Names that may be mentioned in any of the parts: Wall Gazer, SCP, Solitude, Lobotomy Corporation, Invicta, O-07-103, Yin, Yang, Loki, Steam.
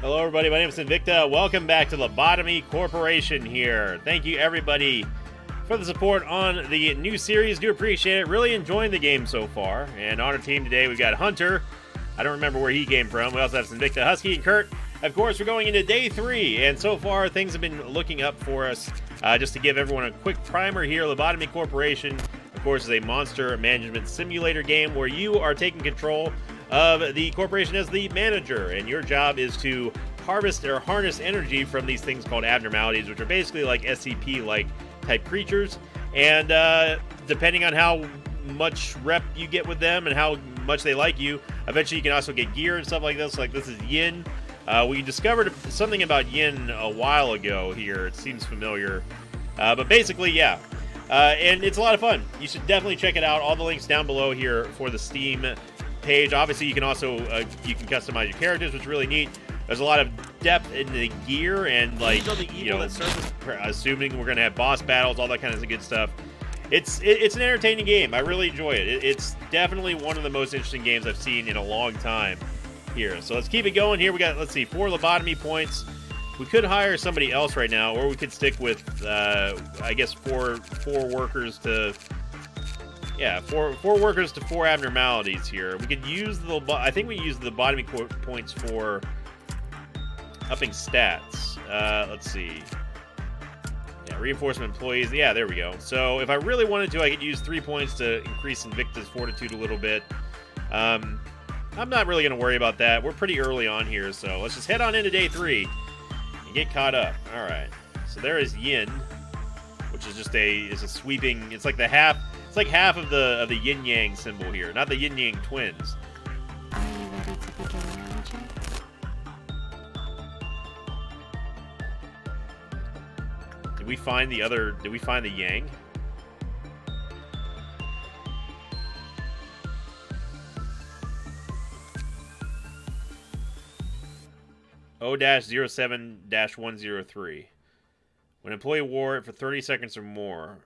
Hello, everybody. My name is Invicta. Welcome back to Lobotomy Corporation here. Thank you, everybody, for the support on the new series. Do appreciate it. Really enjoying the game so far. And on our team today, we've got Hunter. I don't remember where he came from. We also have Invicta, Husky, and Kurt. Of course, we're going into day 3, and so far, things have been looking up for us. Just to give everyone a quick primer here, Lobotomy Corporation, of course, is a monster management simulator game where you are taking control of the corporation as the manager, and your job is to harvest or harness energy from these things called abnormalities, which are basically like SCP-like type creatures. And depending on how much rep you get with them and how much they like you, eventually you can also get gear and stuff like this. Like this is Yin. We discovered something about Yin a while ago here. It seems familiar, but basically, yeah. And it's a lot of fun. You should definitely check it out. All the links down below here for the Steam page. Obviously, you can also you can customize your characters, which is really neat. There's a lot of depth in the gear and, like, you know, assuming we're gonna have boss battles, all that kind of good stuff. It's an entertaining game. I really enjoy it. It's definitely one of the most interesting games I've seen in a long time here. So let's keep it going. Here we got, let's see, 4 lobotomy points. We could hire somebody else right now, or we could stick with I guess four workers to. Yeah, four workers to 4 abnormalities here. We could use the... I think we use the lobotomy points for upping stats. Let's see. Yeah, reinforcement employees. Yeah, there we go. So if I really wanted to, I could use 3 points to increase Invicta's fortitude a little bit. I'm not really going to worry about that. We're pretty early on here, so let's just head on into day 3 and get caught up. All right. So there is Yin, which is just a sweeping... It's like the half... It's like half of the yin yang symbol here, not the yin yang twins. Are you ready to begin, manager? Did we find the other? Did we find the yang? O-07-103. When employee wore it for 30 seconds or more.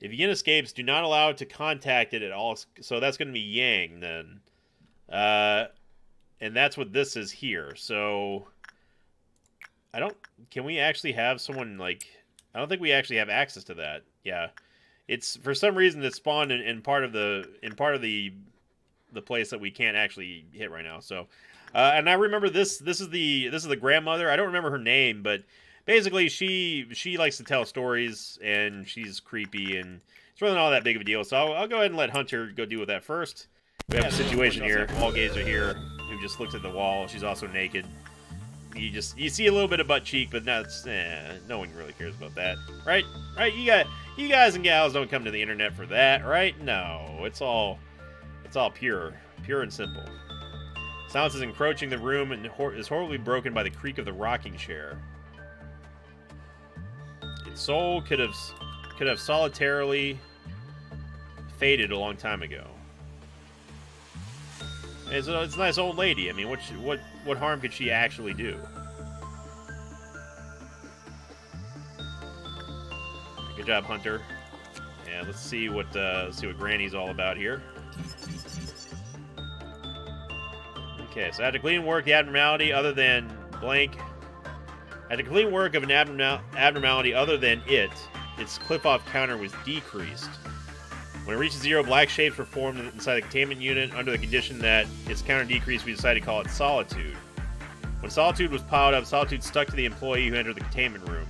If Yin escapes, do not allow it to contact it at all. So that's going to be Yang then. And that's what this is here. So I don't... Can we actually have someone like... I don't think we actually have access to that. Yeah. It's for some reason that spawned in part of the place that we can't actually hit right now. So and I remember this is the grandmother. I don't remember her name, but basically, she likes to tell stories, and she's creepy, and it's really not all that big of a deal. So I'll go ahead and let Hunter go deal with that first. We have a situation here. Wall Gazer here, who just looks at the wall. She's also naked. You see a little bit of butt cheek, but that's no one really cares about that, right? Right? You guys and gals don't come to the internet for that, right? No, it's all pure and simple. Silence is encroaching the room and is horribly broken by the creak of the rocking chair. Soul could have solitarily faded a long time ago. It's a nice old lady. I mean, what harm could she actually do? Good job, Hunter. Yeah, let's see what Granny's all about here. Okay, so I had to clean work the abnormality other than blank. At the complete work of an abnormality other than it, its clip-off counter was decreased. When it reaches 0, black shapes were formed inside the containment unit under the condition that its counter decreased. We decided to call it Solitude. When Solitude was piled up, Solitude stuck to the employee who entered the containment room.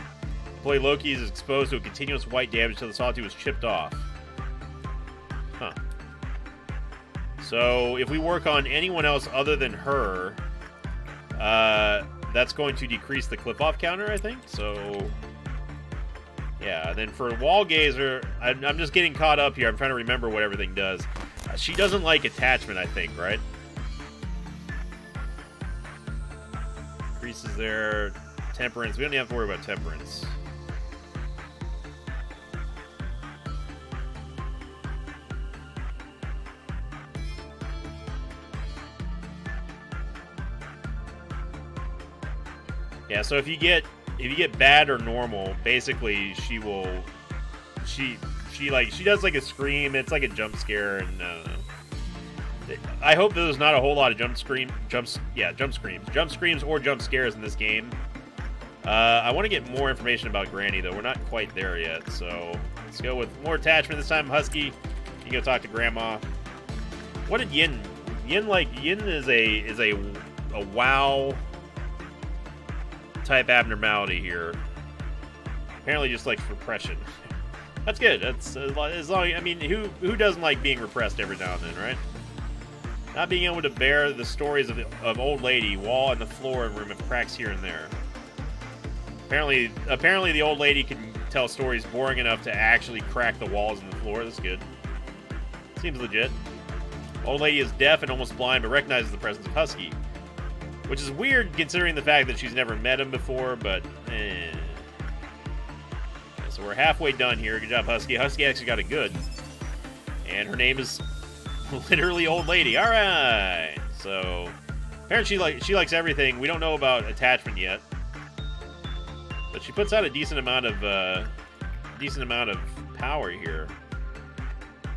Employee Loki is exposed to a continuous white damage until the Solitude was chipped off. Huh. So, if we work on anyone else other than her, that's going to decrease the clip-off counter, I think. So, yeah. Then for Wall Gazer, I'm just getting caught up here. I'm trying to remember what everything does. She doesn't like attachment, I think, right? Increases their temperance. We don't even have to worry about temperance. Yeah, so if you get bad or normal, basically she does like a scream. It's like a jump scare, and I hope there's not a whole lot of jump screams or jump scares in this game. I want to get more information about Granny, though. We're not quite there yet, so let's go with more attachment this time. Husky, you go talk to Grandma. What did Yin? Yin is a wow type abnormality here. Apparently, just like repression. That's good. That's as long. I mean, who doesn't like being repressed every now and then, right? Not being able to bear the stories of old lady, wall, and the floor room and cracks here and there. Apparently the old lady can tell stories boring enough to actually crack the walls and the floor. That's good. Seems legit. Old lady is deaf and almost blind, but recognizes the presence of Husky, which is weird considering the fact that she's never met him before. But okay, so we're halfway done here. Good job, Husky. Husky actually got it good, and her name is literally old lady. All right. So apparently she likes everything. We don't know about attachment yet, but she puts out a decent amount of power here.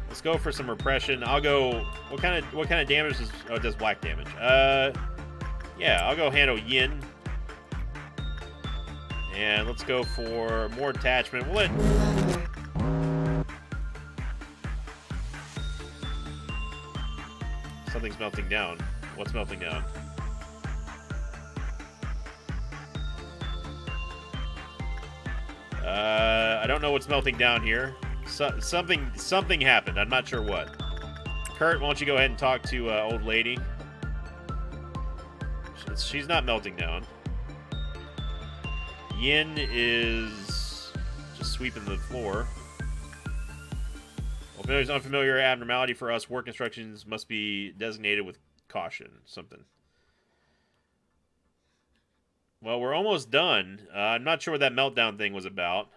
Let's go for some repression. I'll go. What kind of damage does? Oh, it does black damage. Yeah, I'll go handle Yin. And let's go for more attachment. Something's melting down. What's melting down? I don't know what's melting down here. So, something happened. I'm not sure what. Kurt, why don't you go ahead and talk to old lady? She's not melting down. Yin is just sweeping the floor. Well, if there's unfamiliar abnormality for us, work instructions must be designated with caution. Something. Well, we're almost done. I'm not sure what that meltdown thing was about.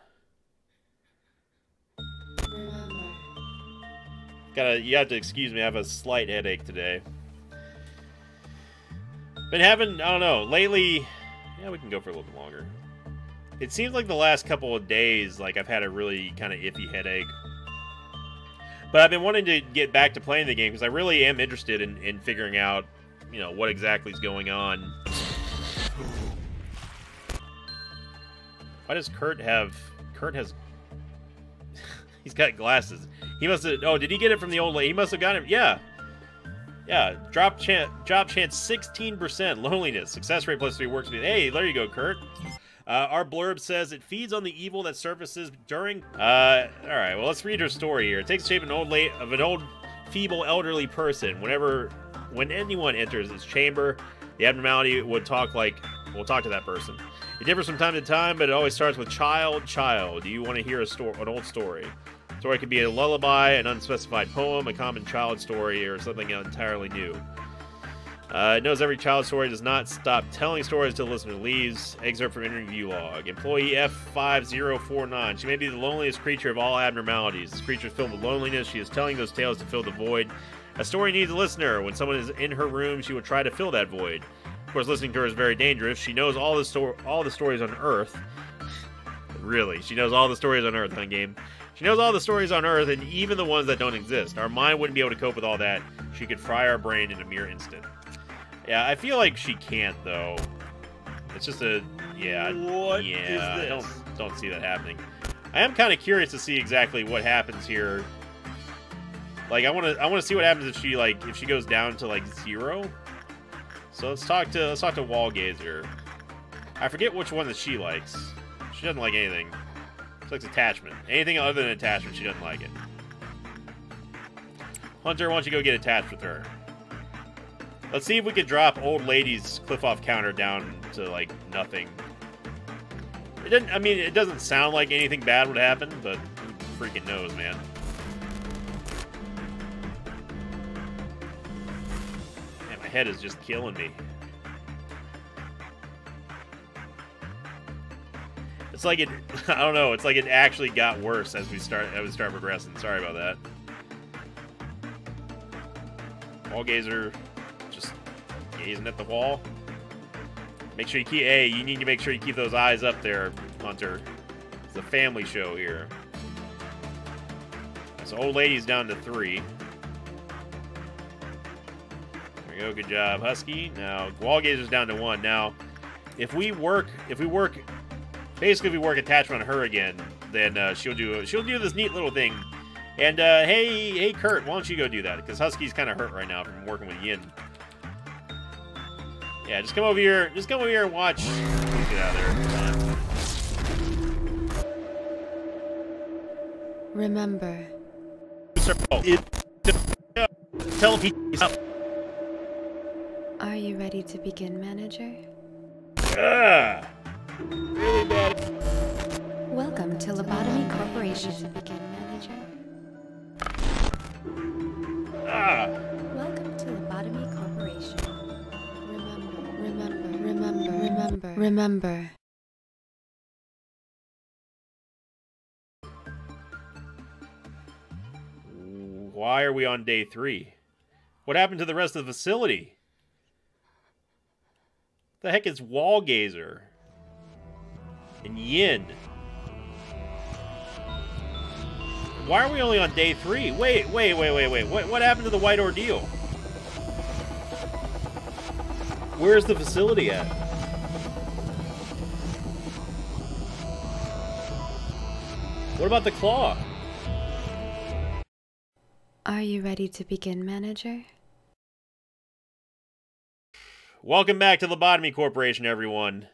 You have to excuse me. I have a slight headache today. Been having, I don't know, lately. Yeah, we can go for a little bit longer. It seems like the last couple of days, like I've had a really kind of iffy headache. But I've been wanting to get back to playing the game because I really am interested in figuring out, you know, what exactly is going on. Why does Kurt have? Kurt has. He's got glasses. He must have. Oh, did he get it from the old lady? He must have got it. Yeah. Yeah, drop chance 16%, loneliness, success rate +3, works with. Hey, there you go, Kurt. Our blurb says it feeds on the evil that surfaces during. All right, well, let's read her story here. It takes the shape of an old, feeble, elderly person. When anyone enters its chamber, the abnormality would talk like, we'll talk to that person. It differs from time to time, but it always starts with child. Do you want to hear an old story? Story could be a lullaby, an unspecified poem, a common child story, or something entirely new. It knows every child story, does not stop telling stories till the listener leaves. Excerpt from interview log. Employee F5049. She may be the loneliest creature of all abnormalities. This creature is filled with loneliness. She is telling those tales to fill the void. A story needs a listener. When someone is in her room, she will try to fill that void. Of course, listening to her is very dangerous. She knows all the stories on Earth. Really, she knows all the stories on Earth, huh, game? She knows all the stories on Earth, and even the ones that don't exist. Our mind wouldn't be able to cope with all that. She could fry our brain in a mere instant. Yeah, I feel like she can't, though. It's just a... Yeah, what yeah, is this? I don't see that happening. I am kind of curious to see exactly what happens here. Like, I want to see what happens if she goes down to, like, 0. So let's talk to Wall Gazer. I forget which one that she likes. She doesn't like anything. She likes attachment. Anything other than attachment, she doesn't like it. Hunter, why don't you go get attached with her? Let's see if we could drop old lady's cliff-off counter down to, like, nothing. It didn't. I mean, it doesn't sound like anything bad would happen, but who freaking knows, man. Man, my head is just killing me. It's like it, I don't know, it's like it actually got worse as we start progressing. Sorry about that. Wall Gazer, just gazing at the wall. Make sure you keep, hey, you need to make sure you keep those eyes up there, Hunter. It's a family show here. So old lady's down to 3. go. Good job, Husky. Now Wall Gazer's down to one. Now, if we work attachment on her again, then she'll do this neat little thing. And hey Kurt, why don't you go do that? Because Husky's kind of hurt right now from working with Yin. Yeah, just come over here. Just come over here and watch. Let's get out of there. Remember. Are you ready to begin, Manager? Really bad. Welcome to Lobotomy Corporation. Welcome to Lobotomy Corporation. Remember. Why are we on day 3? What happened to the rest of the facility? The heck is Wall Gazer? And Yin? Why are we only on day 3? Wait. What happened to the White Ordeal? Where's the facility at? What about the Claw? Are you ready to begin, Manager? Welcome back to Lobotomy Corporation, everyone.